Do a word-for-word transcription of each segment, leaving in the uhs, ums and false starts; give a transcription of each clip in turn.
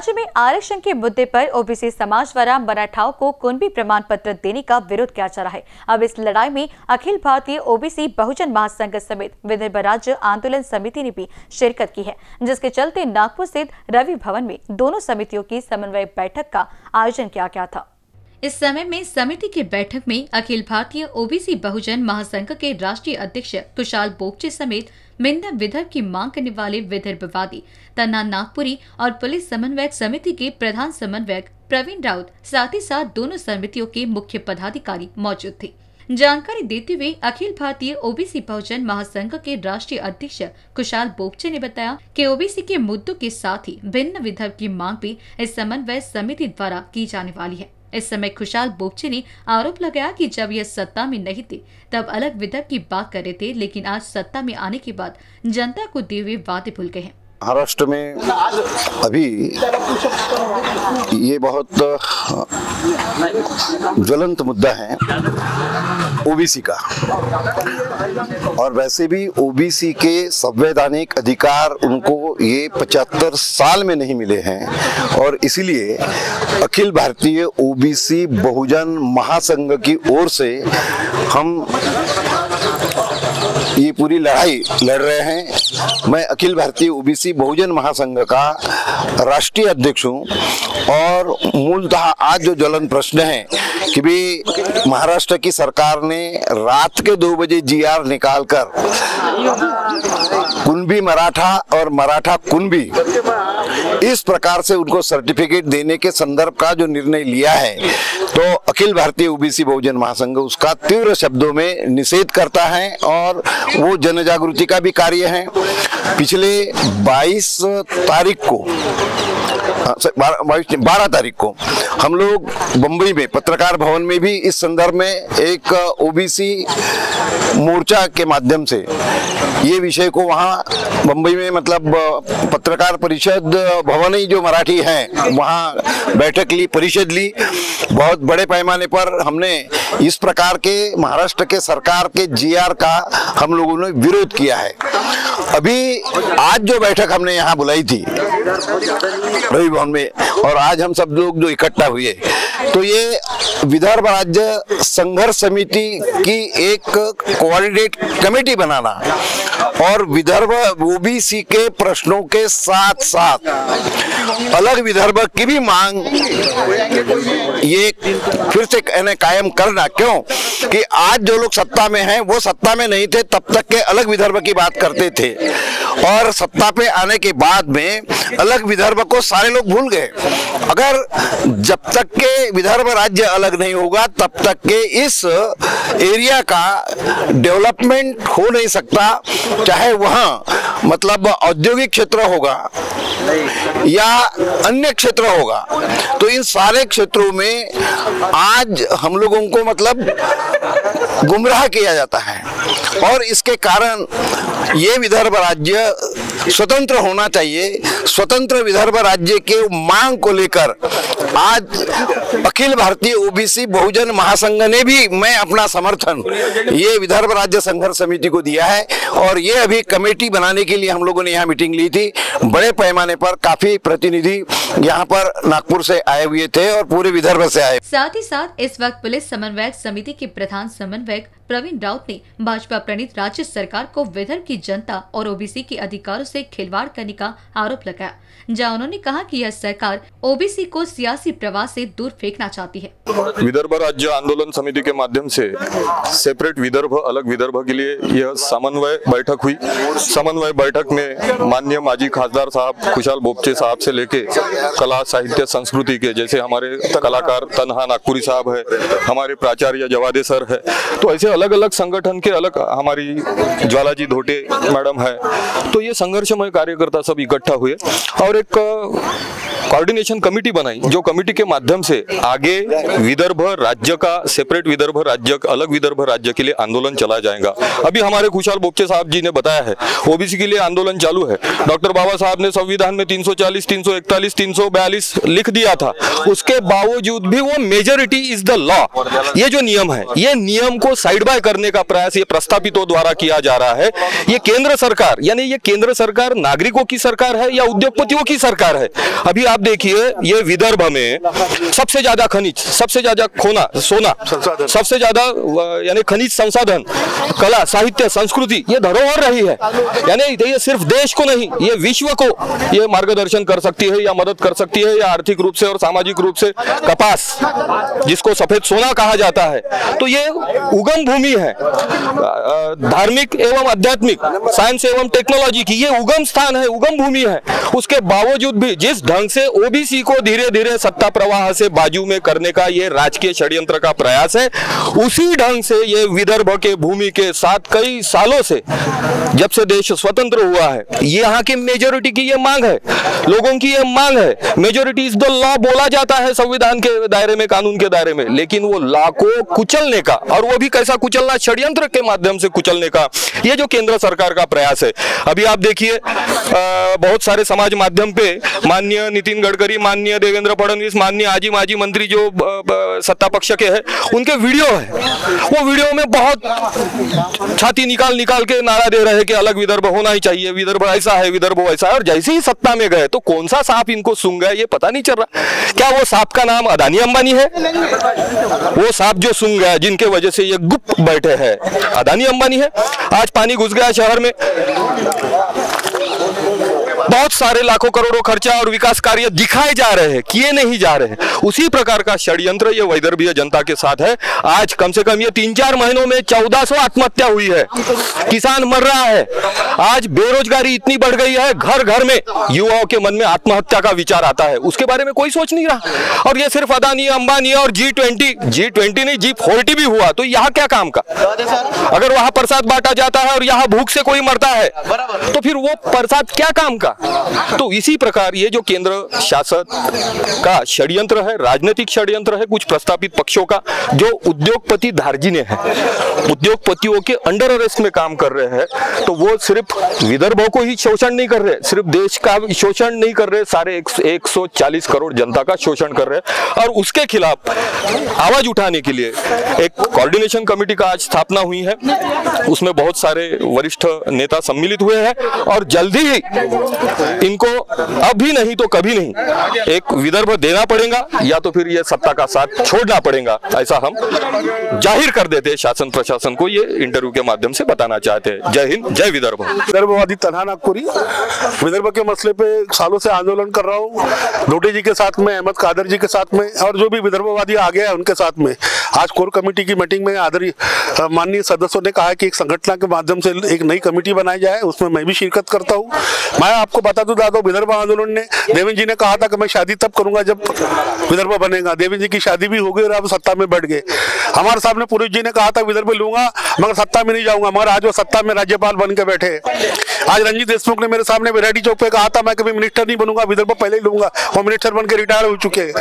राज्य में आरक्षण के मुद्दे पर ओबीसी समाज द्वारा मराठाओं को कुणबी प्रमाण पत्र देने का विरोध किया जा रहा है। अब इस लड़ाई में अखिल भारतीय ओबीसी बहुजन महासंघ समेत विदर्भ राज्य आंदोलन समिति ने भी शिरकत की है, जिसके चलते नागपुर स्थित रवि भवन में दोनों समितियों की समन्वय बैठक का आयोजन किया गया था। इस समय में समिति की बैठक में अखिल भारतीय ओबीसी बहुजन महासंघ के राष्ट्रीय अध्यक्ष खुशाल बोपचे समेत मिंदन विदर्भ की मांग करने वाले विदर्भवादी तना नागपुरी और पुलिस समन्वयक समिति के प्रधान समन्वयक प्रवीण राउत साथ ही साथ दोनों समितियों के मुख्य पदाधिकारी मौजूद थे। जानकारी देते हुए अखिल भारतीय ओबीसी बहुजन महासंघ के राष्ट्रीय अध्यक्ष खुशाल बोपचे ने बताया कि ओबीसी के मुद्दों के साथ ही भिन्न विदर्भ की मांग भी इस समन्वय समिति द्वारा की जाने वाली है। इस समय खुशाल बोपचे ने आरोप लगाया कि जब यह सत्ता में नहीं थे तब अलग विदर्भ की बात कर रहे थे, लेकिन आज सत्ता में आने के बाद जनता को दिए हुए वादे भूल गए हैं। महाराष्ट्र में अभी ये बहुत ज्वलंत मुद्दा है ओबीसी का, और वैसे भी ओबीसी के संवैधानिक अधिकार उनको ये पचहत्तर साल में नहीं मिले हैं, और इसीलिए अखिल भारतीय ओबीसी बहुजन महासंघ की ओर से हम ये पूरी लड़ाई लड़ रहे हैं। मैं अखिल भारतीय ओबीसी बहुजन महासंघ का राष्ट्रीय अध्यक्ष हूँ, और मूलतः आज जो ज्वलंत प्रश्न है कि भी महाराष्ट्र की सरकार ने रात के दो बजे जीआर निकालकर कुणबी मराठा और मराठा कुणबी इस प्रकार से उनको सर्टिफिकेट देने के संदर्भ का जो निर्णय लिया है, तो अखिल भारतीय ओबीसी बहुजन महासंघ उसका तीव्र शब्दों में निषेध करता है, और वो जन जागृति का भी कार्य है। पिछले बाईस तारीख को बारह तारीख को हम लोग बम्बई में पत्रकार भवन में भी इस संदर्भ में एक ओबीसी मोर्चा के माध्यम से ये विषय को वहाँ बम्बई में मतलब पत्रकार परिषद भवन ही जो मराठी है वहाँ बैठक ली, परिषद ली। बहुत बड़े पैमाने पर हमने इस प्रकार के महाराष्ट्र के सरकार के जीआर का हम लोगों ने विरोध किया है। अभी आज जो बैठक हमने यहाँ बुलाई थी रवि भवन में, और आज हम सब लोग जो इकट्ठा हुए, तो ये विदर्भ राज्य संघर्ष समिति की एक कोऑर्डिनेट कमेटी बनाना और विदर्भ ओबीसी के प्रश्नों के साथ साथ अलग विदर्भ की भी मांग ये फिर से कायम करना, क्यों कि आज जो लोग सत्ता में हैं वो सत्ता में नहीं थे तब तक के अलग विदर्भ की बात करते थे, और सत्ता पे आने के बाद में अलग विदर्भ को सारे लोग भूल गए। अगर जब तक के विदर्भ राज्य अलग नहीं होगा तब तक के इस एरिया का डेवलपमेंट हो नहीं सकता, चाहे वहाँ मतलब औद्योगिक क्षेत्र होगा या अन्य क्षेत्र होगा। तो इन सारे क्षेत्रों में आज हम लोगों को मतलब गुमराह किया जाता है, और इसके कारण ये विदर्भ राज्य स्वतंत्र होना चाहिए। स्वतंत्र विदर्भ राज्य के मांग को लेकर आज अखिल भारतीय ओबीसी बहुजन महासंघ ने भी मैं अपना समर्थन ये विदर्भ राज्य संघर्ष समिति को दिया है, और ये अभी कमेटी बनाने के लिए हम लोगों ने यहाँ मीटिंग ली थी। बड़े पैमाने पर काफी प्रतिनिधि यहाँ पर नागपुर से आए हुए थे और पूरे विदर्भ से आए। साथ ही साथ इस वक्त पुलिस समन्वयक समिति के प्रधान समन्वयक प्रवीण राउत ने भाजपा प्रणीत राज्य सरकार को विदर्भ की जनता और ओबीसी के अधिकारों से खिलवाड़ करने का आरोप लगाया, जहां उन्होंने कहा कि यह सरकार ओबीसी को सियासी प्रवाह से दूर फेंकना चाहती है। विदर्भ राज्य आंदोलन समिति के माध्यम से सेपरेट विदर्भ अलग विदर्भ के लिए यह समन्वय बैठक हुई। समन्वय बैठक में माननीय माजी खासदार साहब खुशाल बोपचे साहब से लेके कला साहित्य संस्कृति के जैसे हमारे कलाकार तना नागपुरी साहब है, हमारे प्राचार्य जवादे सर है, तो ऐसे अलग अलग संगठन के अलग हमारी ज्वालाजी ढोटे मैडम है, तो ये संघर्षमय कार्यकर्ता सब इकट्ठा हुए और एक कोऑर्डिनेशन कमेटी बनाई, जो कमेटी के माध्यम से आगे विदर्भ राज्य का सेपरेट विदर्भ राज्य अलग विदर्भ राज्य के लिए आंदोलन चला जाएगा। अभी हमारे खुशाल बोपचे साहब जी ने बताया है ओबीसी के लिए आंदोलन चालू है। डॉक्टर बाबा साहब ने संविधान में तीन सौ चालीस, तीन सौ इकतालीस, तीन सौ बयालीस लिख दिया था, उसके बावजूद भी वो मेजॉरिटी इज द लॉ, ये जो नियम है ये नियम को साइड बाय करने का प्रयास ये प्रस्तावितों द्वारा किया जा रहा है। ये केंद्र सरकार यानी ये केंद्र सरकार नागरिकों की सरकार है या उद्योगपतियों की सरकार है? अभी आप देखिए ये विदर्भ में सबसे ज्यादा खनिज, सबसे ज्यादा खोना सोना, सबसे ज्यादा यानी खनिज संसाधन, कला साहित्य संस्कृति ये धरोहर रही है। यानी ये सिर्फ देश को नहीं ये विश्व को ये मार्गदर्शन कर सकती है या मदद कर सकती है या आर्थिक रूप से और सामाजिक रूप से। कपास जिसको सफेद सोना कहा जाता है, तो ये उगम भूमि है धार्मिक एवं आध्यात्मिक साइंस एवं टेक्नोलॉजी की, ये उगम स्थान है उगम भूमि है। उसके बावजूद भी जिस ढंग से ओबीसी को धीरे धीरे सत्ता प्रवाह से बाजू में करने का ये राजकीय षड्यंत्र का प्रयास है, उसी ढंग से ये विदर्भ के भूमि के साथ कई सालों से जब से देश स्वतंत्र हुआ है यहाँ की मेजोरिटी की ये मांग है, लोगों की ये मांग है। मेजोरिटी इज द लॉ बोला जाता है संविधान के दायरे में, कानून के दायरे में, लेकिन वो लॉ को कुचलने का और वो भी कैसा कुचलना, षड्यंत्र के माध्यम से कुचलने का ये जो केंद्र सरकार का प्रयास है। अभी आप देखिए बहुत सारे समाज माध्यम पे माननीय नीतिन गडकरी, माननीय देवेंद्र फडणवीस, माननीय आजी माजी मंत्री जो सत्ता पक्ष के हैं उनके वीडियो है, वो वीडियो में बहुत छाती निकाल निकाल के नारा दे रहे हैं कि अलग विदर्भ होना ही चाहिए, विदर्भ ऐसा है विदर्भ वैसा है। और जैसे ही सत्ता में गए तो कौन सा सांप इनको सूंघ गया ये पता नहीं चल रहा। क्या वो सांप का नाम अडानी अंबानी है? वो सांप जो सूंघ गया जिनके वजह से ये गुप्त बैठे हैं अडानी अंबानी है। आज पानी घुस गया शहर में, बहुत सारे लाखों करोड़ों खर्चा और विकास कार्य दिखाए जा रहे हैं किए नहीं जा रहे हैं। उसी प्रकार का षड्यंत्र ये विदर्भीय जनता के साथ है। आज कम से कम ये तीन चार महीनों में चौदह सौ आत्महत्या हुई है, किसान मर रहा है, आज बेरोजगारी इतनी बढ़ गई है, घर घर में युवाओं के मन में आत्महत्या का विचार आता है, उसके बारे में कोई सोच नहीं रहा। और ये सिर्फ अडानी अंबानी और जी ट्वेंटी जी ट्वेंटी नहीं जी फोर्टी भी हुआ तो यहाँ क्या काम का? अगर वहाँ प्रसाद बांटा जाता है और यहाँ भूख से कोई मरता है तो फिर वो प्रसाद क्या काम का? तो इसी प्रकार ये जो केंद्र शासन का षड्यंत्र है, राजनीतिक षड्यंत्र है कुछ प्रस्तावित पक्षों का, जो उद्योगपति धार्जिने हैं, उद्योगपतियों के अंडर अरेस्ट में काम कर रहे हैं, तो वो सिर्फ विदर्भ को ही शोषण नहीं कर रहे, सिर्फ देश का शोषण नहीं कर रहे, सारे एक सौ चालीस करोड़ जनता का शोषण कर रहे हैं। और उसके खिलाफ आवाज उठाने के लिए एक कोऑर्डिनेशन कमेटी का आज स्थापना हुई है, उसमें बहुत सारे वरिष्ठ नेता सम्मिलित हुए हैं और जल्दी ही इनको अभी नहीं तो कभी नहीं एक विदर्भ देना पड़ेगा या तो फिर ये सत्ता का साथ छोड़ना पड़ेगा, ऐसा हम जाहिर कर देते शासन प्रशासन को। ये इंटरव्यू के माध्यम से बताना चाहते हैं। जय हिंद, जय विदर्भ। विदर्भवादी तना नागपुरी विदर्भ के मसले पे सालों से आंदोलन कर रहा हूँ, लोटे जी के साथ में, अहमद कादर जी के साथ में और जो भी विदर्भवादी आ गया है उनके साथ में। आज कोर कमेटी की मीटिंग में आदरणीय माननीय सदस्यों ने कहा कि एक संगठन के माध्यम से एक नई कमेटी बनाई जाए, उसमें मैं भी शिरकत करता हूँ। मैं आपको बता दूं दादा, विदर्भ आंदोलन ने देविन जी ने कहा था कि मैं शादी तब करूंगा जब विदर्भ बनेगा, देविन जी की शादी भी हो गई और अब सत्ता में बैठ गए। हमारे सामने पुरुष जी ने कहा था विदर्भ लूंगा मगर सत्ता में नहीं जाऊंगा, मगर आज वो सत्ता में राज्यपाल बन के बैठे। आज रंजित देशमुख ने मेरे सामने वैरायटी चौक पे कहा था मैं कभी मिनिस्टर नहीं बनूंगा, विदर्भ पहले ही लूंगा, वो मिनिस्टर बन के रिटायर हो चुके हैं।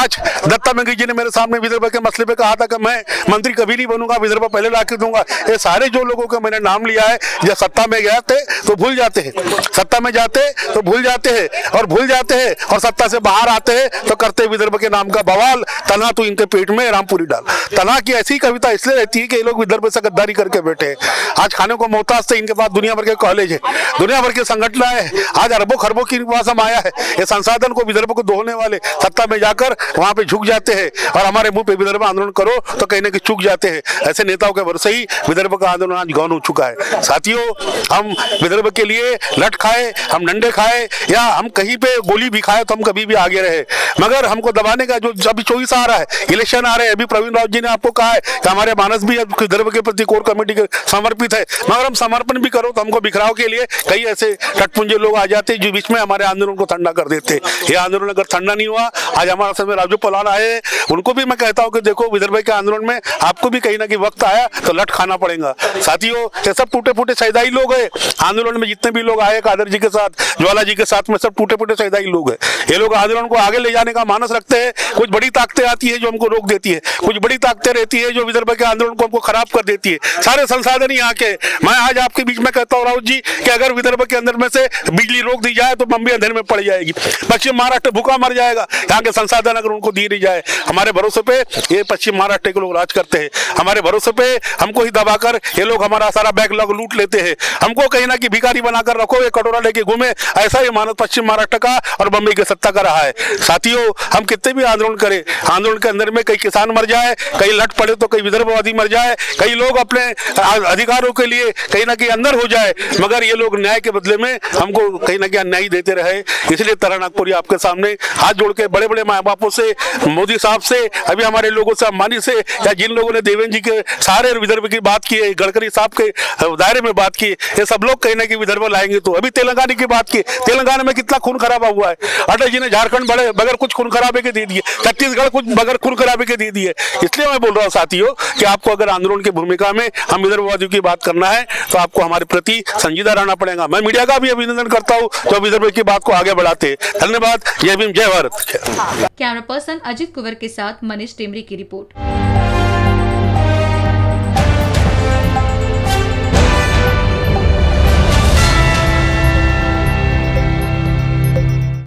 आज दत्ता मंगजी जी ने मेरे सामने विदर्भ के मसले पे कहा था कि मैं मंत्री कभी नहीं बनूंगा, विदर्भ पहले ला के दूंगा। ये सारे जो लोगों का मैंने नाम लिया है जब सत्ता में गए थे तो भूल जाते हैं, सत्ता में जाते तो भूल जाते हैं और भूल जाते हैं और सत्ता से बाहर आते हैं तो करते विदर्भ के नाम का बवाल, तना तू इनके पेट में रामपुरी डाल। तना की ऐसी कविता इसलिए रहती है कि ये लोग विदर्भ से गद्दारी करके बैठे हैं। आज खाने को मोहताज थे, इनके पास दुनिया भर के कॉलेज है, दुनिया भर के संगठन है, आज अरबों खरबों की पास हम आया है। ये संसाधन को विदर्भ को दोहने वाले सत्ता में जाकर वहां पे झुक जाते हैं और हमारे मुंह पे विदर्भ आंदोलन करो तो कहने की चूक जाते हैं। ऐसे नेताओं के भरोसे ही विदर्भ का आंदोलन आज गौन हो चुका है। साथियों, हम विदर्भ के लिए लट खाए, हम डंडे खाए या हम कहीं पे गोली भी खाए तो हम कभी भी आगे रहे, मगर हमको दबाने का जो अभी चौबीस आ रहा है, इलेक्शन आ रहे हैं। अभी प्रवीण राउत जी ने आपको कहा है कि हमारे मानस भी विदर्भ के प्रति समिति कोर कमेटी के समर्पित है, मगर हम समर्पण भी करो तो हमको बिखराव के लिए कई ऐसे टटपुंजे लोग आ जाते जो बीच में हमारे आंदोलन को ठंडा कर देते। ये आंदोलन अगर ठंडा नहीं हुआ, आज हमारे समय राजू पलान आए, उनको भी मैं कहता हूँ कि देखो विदर्भ के आंदोलन में आपको भी कहीं ना कहीं वक्त आया तो लट खाना पड़ेगा। साथियों, ये सब टूटे फूटे सैदाई लोग है, आंदोलन में जितने भी लोग आए कादर जी के साथ, ज्वालाजी के साथ में, सब टूटे फूटे सैदाई लोग है। ये लोग आंदोलन को आगे ले जाने का मानस रखते हैं। कुछ बड़ी ताकतें आती है जो हमको रोक देती है, कुछ बड़ी ताकतें रहती है जो विदर्भ के आंदोलन को हमको खराब कर देती है। सारे संसाधन यहाँ के, मैं आज आपके बीच में कहता हूँ राउत जी कि अगर विदर्भ के अंदर में से बिजली रोक दी जाए तो बम्बई अंधेरे में पड़ जाएगी, पश्चिम महाराष्ट्र भूखा मर जाएगा। यहाँ के संसाधन अगर उनको दिए नहीं जाए, हमारे भरोसे पे ये पश्चिम महाराष्ट्र के लोग राज करते हैं, हमारे भरोसे पे हमको ही दबाकर ये लोग हमारा सारा बैकलॉग लूट लेते हैं, हमको कहीं ना कहीं भिखारी बनाकर रखो, ये कटोरा लेके घूमे, ऐसा ही मानस पश्चिम महाराष्ट्र का और बम्बई की सत्ता का रहा है। साथियों, हम कितने भी आंदोलन करें, आंदोलन के अंदर में कई किसान मर जाए, कई लट पड़े तो कई विदर्भवादी मर जाए, कई लोग अपने अधिकारों के लिए कहीं ना कहीं अंदर हो जाए, मगर ये लोग न्याय के बदले में हमको कहीं ना कहीं अन्याय देते रहे। इसलिए तारा नागपुरी आपके सामने हाथ जोड़ के बड़े बड़े माँ बापों से, मोदी साहब से, अभी हमारे लोगों से, अंबानी से, या जिन लोगों ने देविन जी के सारे विदर्भ की बात की है, गडकरी साहब के दायरे में बात की, ये सब लोग कहीं ना कहीं विदर्भ लाएंगे। तो अभी तेलंगाना की बात की, तेलंगाना में कितना खून खराबा हुआ है, अटल जी ने झारखंड बड़े बगैर कुछ खून खराबे के दे दिए, छत्तीसगढ़ कुछ बगैर खून खराबे के दे दिए। इसलिए मैं बोल रहा हूँ साथियों कि आपको अगर आंदोलन की भूमिका में हम विदर्भवादियों की बात करना है तो आपको हमारे प्रति संजीदा रहना पड़ेगा। मैं मीडिया का भी अभिनंदन करता हूँ जो विदर्भ की बात को आगे बढ़ाते हैं। धन्यवाद। जय भीम, जय भारत। कैमरा पर्सन अजित कुंवर के साथ मनीष टेमरी की रिपोर्ट।